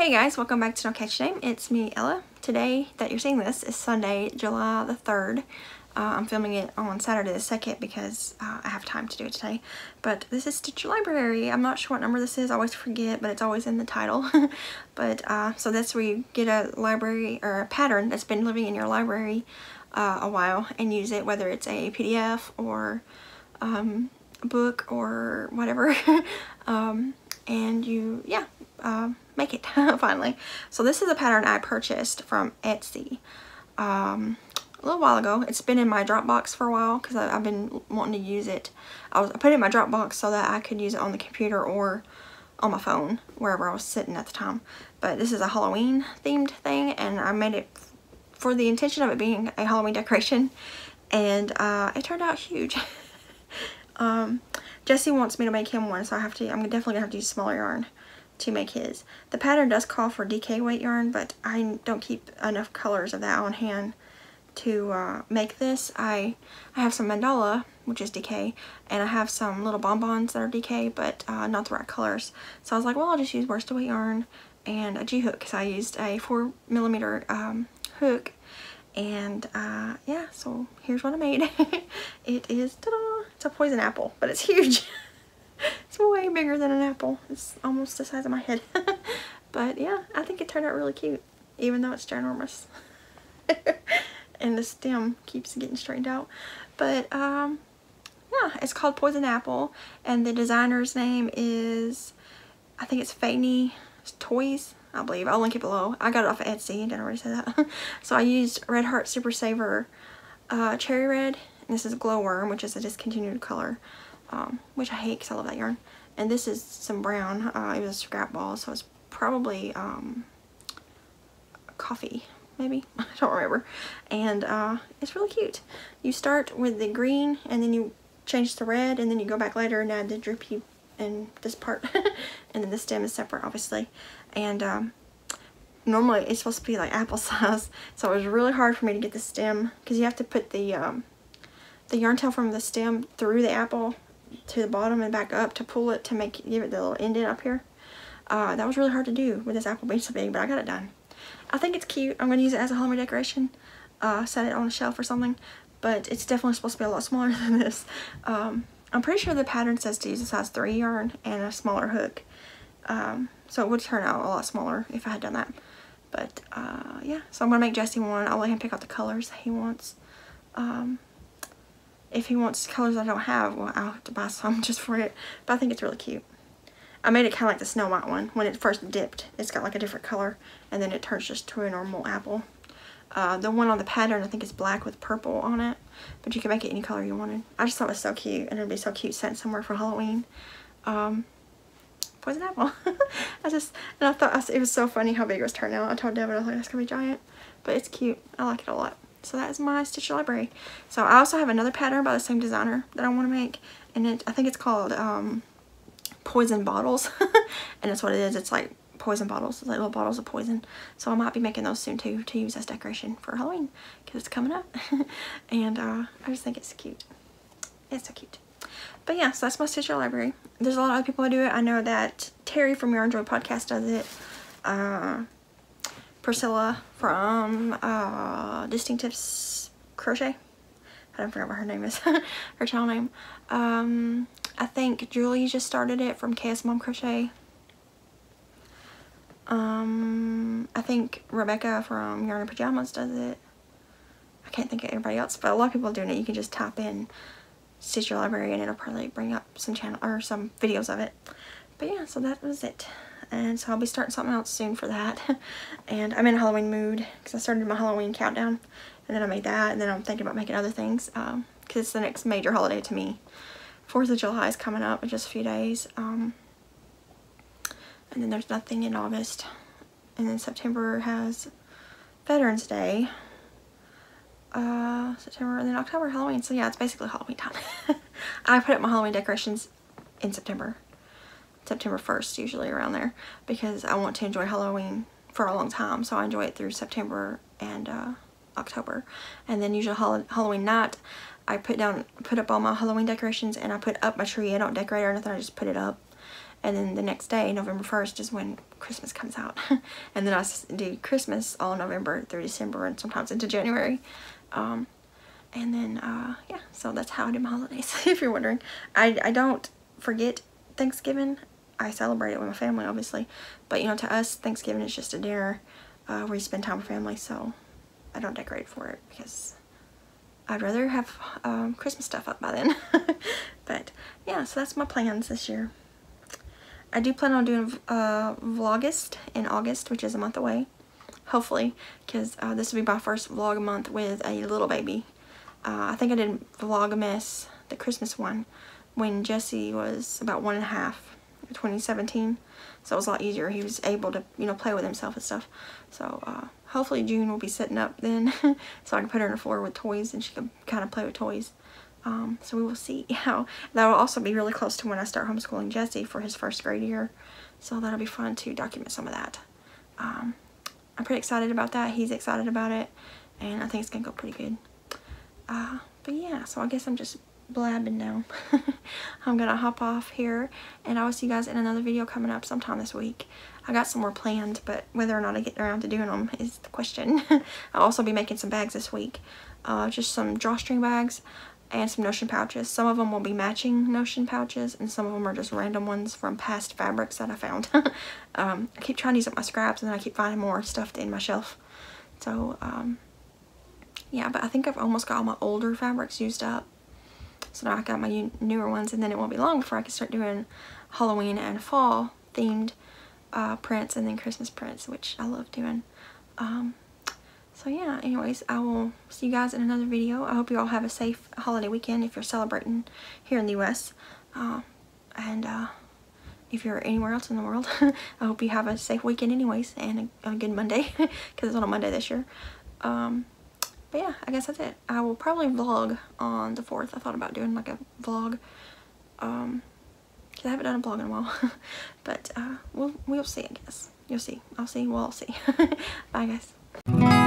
Hey guys, welcome back to No Catch Name. It's me, Ella. Today that you're seeing this is Sunday, July the 3rd. I'm filming it on Saturday the 2nd because I have time to do it today. But this is Stitcher Library. I'm not sure what number this is. I always forget, but it's always in the title. So that's where you get a library or a pattern that's been living in your library a while and use it, whether it's a PDF or a book or whatever. Make it finally. So this is a pattern I purchased from Etsy a little while ago. It's been in my Dropbox for a while because I've been wanting to use it. I put it in my Dropbox so that I could use it on the computer or on my phone, wherever I was sitting at the time. But this is a Halloween themed thing, and I made it for the intention of it being a Halloween decoration, and it turned out huge. Jesse wants me to make him one, so I'm definitely gonna have to use smaller yarn to make his. The pattern does call for DK weight yarn, but I don't keep enough colors of that on hand to make this. I have some mandala, which is DK, and I have some little bonbons that are DK, but not the right colors. So I was like, well, I'll just use worsted weight yarn and a G hook, because I used a 4mm hook, and so here's what I made. It is, ta-da! It's a poison apple, but it's huge. It's way bigger than an apple. It's almost the size of my head. But yeah, I think it turned out really cute, even though it's ginormous. And the stem keeps getting straightened out. But yeah, it's called Poison Apple, and the designer's name is, I think it's Fanny Toys, I believe. I'll link it below. I got it off of Etsy. Did I already say that? So I used Red Heart Super Saver Cherry Red, and this is Glow Worm, which is a discontinued color. Which I hate because I love that yarn. And this is some brown. It was a scrap ball, so it's probably coffee, maybe? I don't remember. And it's really cute. You start with the green, and then you change to red, and then you go back later and add the droopy and this part. And then the stem is separate, obviously. And normally it's supposed to be like apple size, so it was really hard for me to get the stem, because you have to put the yarn tail from the stem through the apple to the bottom and back up to pull it to give it the little indent up here. That was really hard to do with this apple being so big, but I got it done. I think it's cute. I'm gonna use it as a Halloween decoration, set it on a shelf or something, but it's definitely supposed to be a lot smaller than this. I'm pretty sure the pattern says to use a size 3 yarn and a smaller hook, so it would turn out a lot smaller if I had done that. But yeah, so I'm gonna make Jesse one. I'll let him pick out the colors he wants. If he wants colors I don't have, well, I'll have to buy some just for it. But I think it's really cute. I made it kind of like the Snow White one. When it first dipped, it's got like a different color, and then it turns just to a normal apple. The one on the pattern, I think, is black with purple on it, but you can make it any color you wanted. I just thought it was so cute, and it'd be so cute sent somewhere for Halloween. Poison apple. I thought it was so funny how big it was turned out. I told Devin, I was like, that's gonna be giant, but it's cute. I like it a lot. So that is my Stitcher Library. So I also have another pattern by the same designer that I want to make, and I think it's called Poison Bottles. And that's what it is. It's like poison bottles. It's like little bottles of poison. So I might be making those soon too, to use as decoration for Halloween, because it's coming up. And I just think it's cute. It's so cute. But yeah, so that's my Stitcher Library. There's a lot of other people who do it. I know that Terry from Your Android Podcast does it. Priscilla from Distinctives Crochet. I don't forget what her name is. Her channel name. I think Julie just started it from KS Mom Crochet. I think Rebecca from Yarn in Pajamas does it. I can't think of anybody else, but a lot of people are doing it. You can just type in Stitcher Library and it'll probably bring up some channel or some videos of it. But yeah, so that was it. And so I'll be starting something else soon for that. And I'm in a Halloween mood because I started my Halloween countdown, and then I made that, and then I'm thinking about making other things because it's the next major holiday to me. 4th of July is coming up in just a few days, and then there's nothing in August, and then September has Veterans Day, September, and then October Halloween. So yeah, it's basically Halloween time. I put up my Halloween decorations in September 1st, usually around there, because I want to enjoy Halloween for a long time, so I enjoy it through September and October. And then usually Halloween night, I put up all my Halloween decorations, and I put up my tree. I don't decorate or nothing, I just put it up. and then the next day, November 1st, is when Christmas comes out. And then I do Christmas all November through December and sometimes into January. And then, yeah, so that's how I do my holidays, if you're wondering. I don't forget Thanksgiving. I celebrate it with my family, obviously. But, you know, to us, Thanksgiving is just a dinner where you spend time with family, so I don't decorate for it because I'd rather have Christmas stuff up by then. But, yeah, so that's my plans this year. I do plan on doing Vlogist in August, which is a month away, hopefully, because this will be my first vlog month with a little baby. I think I did Vlogmas, the Christmas one, when Jesse was about 1 and a half, 2017, so it was a lot easier. He was able to, you know, play with himself and stuff. So hopefully June will be sitting up then, so I can put her on the floor with toys and she can kind of play with toys. So we will see how that will also be really close to when I start homeschooling Jesse for his first grade year, so that'll be fun to document some of that. I'm pretty excited about that. He's excited about it, and I think it's gonna go pretty good. But yeah, so I guess I'm just blabbing now. I'm gonna hop off here, and I will see you guys in another video coming up sometime this week. I got some more planned, but whether or not I get around to doing them is the question. I'll also be making some bags this week, just some drawstring bags and some notion pouches. Some of them will be matching notion pouches, and some of them are just random ones from past fabrics that I found. I keep trying to use up my scraps, and then I keep finding more stuff in my shelf. So yeah, but I think I've almost got all my older fabrics used up, so now I got my newer ones, and then it won't be long before I can start doing Halloween and fall themed prints, and then Christmas prints, which I love doing. So yeah, anyways, I will see you guys in another video. I hope you all have a safe holiday weekend if you're celebrating here in the U.S. And if you're anywhere else in the world, I hope you have a safe weekend anyways, and a good Monday, because it's on a Monday this year. But yeah, I guess that's it. I will probably vlog on the 4th. I thought about doing like a vlog, because I haven't done a vlog in a while. But we'll see, I guess. You'll see. I'll see. We'll all see. Bye, guys.